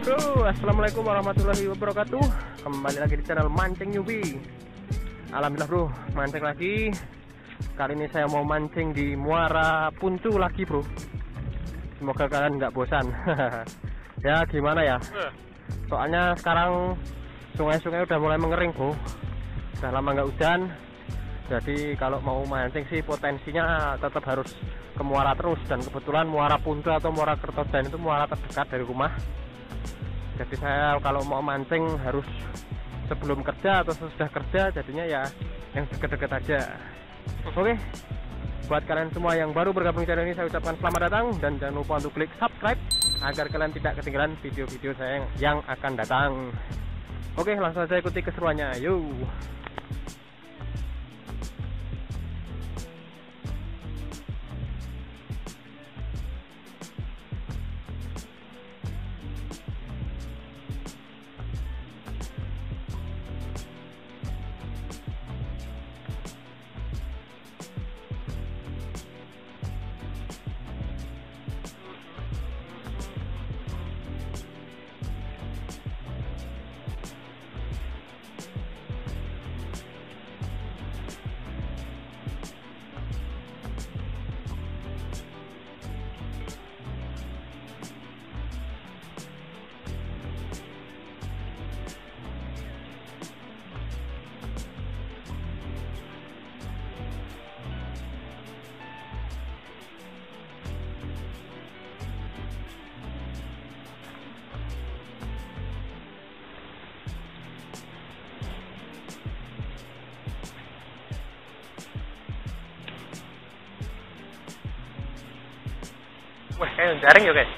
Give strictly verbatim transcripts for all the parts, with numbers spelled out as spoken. bro, assalamualaikum warahmatullahi wabarakatuh. Kembali lagi di channel Mancing Newbie. Alhamdulillah bro, mancing lagi. Kali ini saya mau mancing di Muara Puntu lagi bro. Semoga kalian nggak bosan. Ya gimana ya, soalnya sekarang sungai-sungai udah mulai mengering bro. Udah lama nggak hujan. Jadi kalau mau mancing sih potensinya tetap harus ke muara terus, dan kebetulan Muara Puntu atau Muara Kertosan itu muara terdekat dari rumah. Jadi saya kalau mau mancing harus sebelum kerja atau sesudah kerja, jadinya ya yang dekat-dekat aja. Oke, buat kalian semua yang baru bergabung channel ini saya ucapkan selamat datang, dan jangan lupa untuk klik subscribe agar kalian tidak ketinggalan video-video saya yang akan datang. Oke, langsung saja ikuti keseruannya, yuk. Wah, kayak jaring ya guys.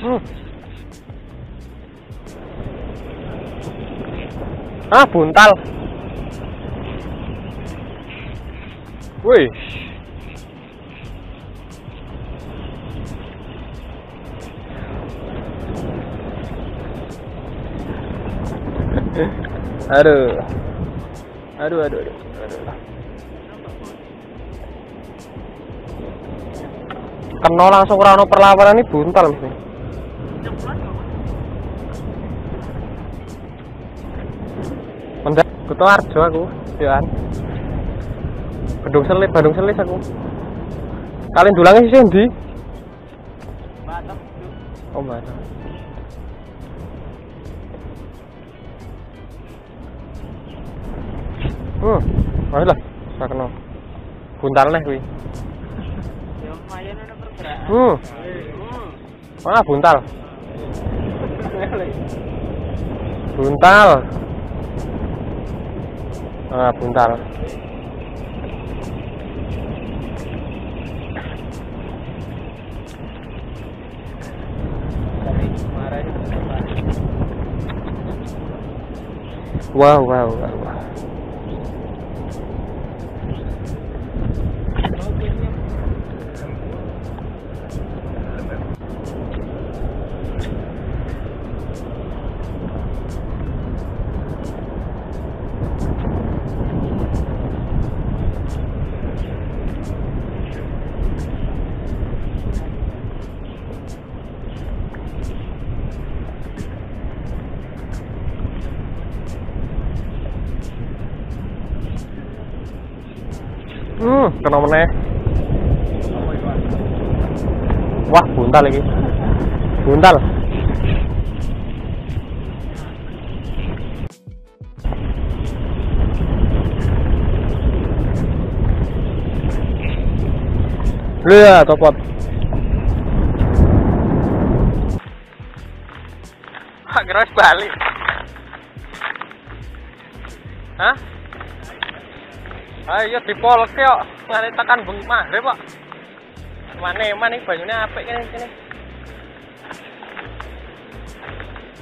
Hmm. Ah, buntal. Wih. Aduh. Aduh, aduh, aduh. Kena langsung rano perlawanan ini buntal mesti. Mendak kutu arjo aku, Yohan. Bandung Selip, Bandung Selip aku. Kalian dulangnya sih endi? Batam. Oh, Batam. Hmm, ayo lah, gak kena. Buntal neh kuwi. Ya lumayan ana pergerakan. Hmm. Wah, buntal. Buntal. Ah, buntal. Wow, wow, wow, wow. Hmm, kena meneh. Wah, buntal lagi. Buntal. Lihat topot. Wah, kira balik. Hah? Ayo dipolke kok, mari tekan bengi magrib kok. Eman-eman iki banyune apik kene kene.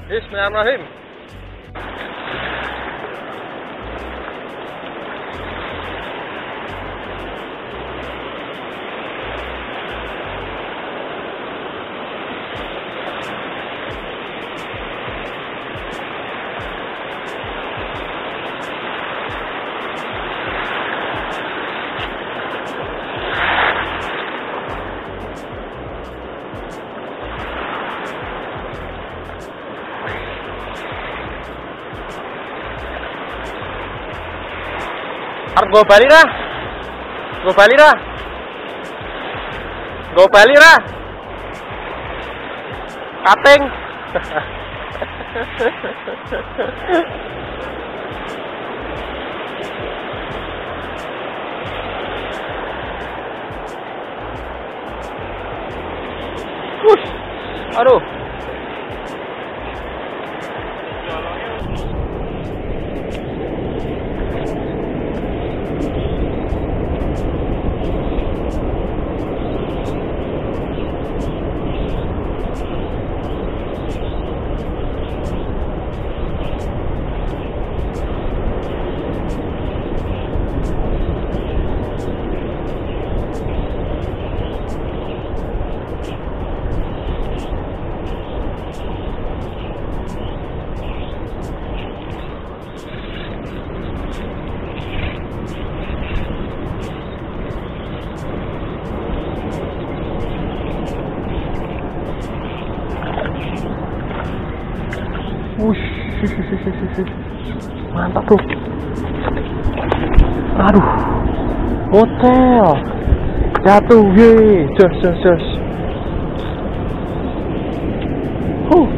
Bismillahirrahmanirrahim. Go Bali lah, go Bali lah, go Bali lah, kating. Wush, aduh. Mantap tuh. Aduh. Hotel. Jatuh, ye. Jos jos jos. Huh.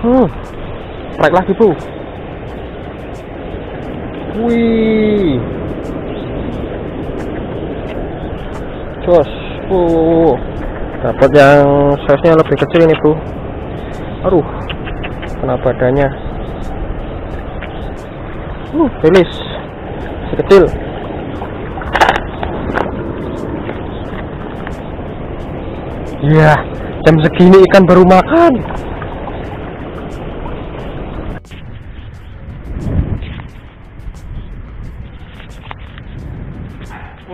Hmm, trek lagi bro. Wih, jos, oh, dapat yang size-nya lebih kecil ini bro. Aduh, kena badannya. Uh, rilis, sekecil. Iya, yeah, jam segini ikan baru makan.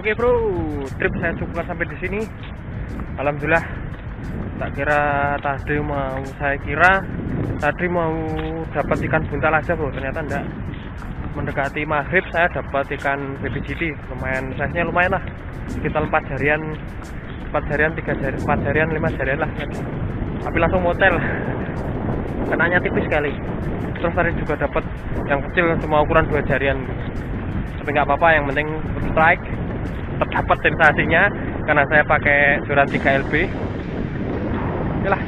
Oke bro, trip saya cukup sampai di sini. Alhamdulillah, tak kira tadi mau saya kira tadi mau dapat ikan buntal aja bro, ternyata enggak. Mendekati maghrib saya dapat ikan B B G D, lumayan, size-nya lumayan lah, sekitar empat jarian, empat jarian, tiga jarian, empat jarian, lima jarian lah. Tapi langsung motel, kenanya tipis sekali. Terus tadi juga dapat yang kecil cuma ukuran dua jarian, tapi nggak apa-apa, yang penting strike. Terdapat sensasinya karena saya pakai joran tiga L B. Yalah,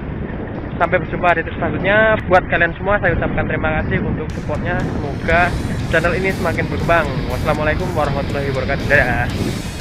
sampai berjumpa di tips selanjutnya. Buat kalian semua saya ucapkan terima kasih untuk supportnya. Semoga channel ini semakin berkembang. Wassalamualaikum warahmatullahi wabarakatuh. Dadah.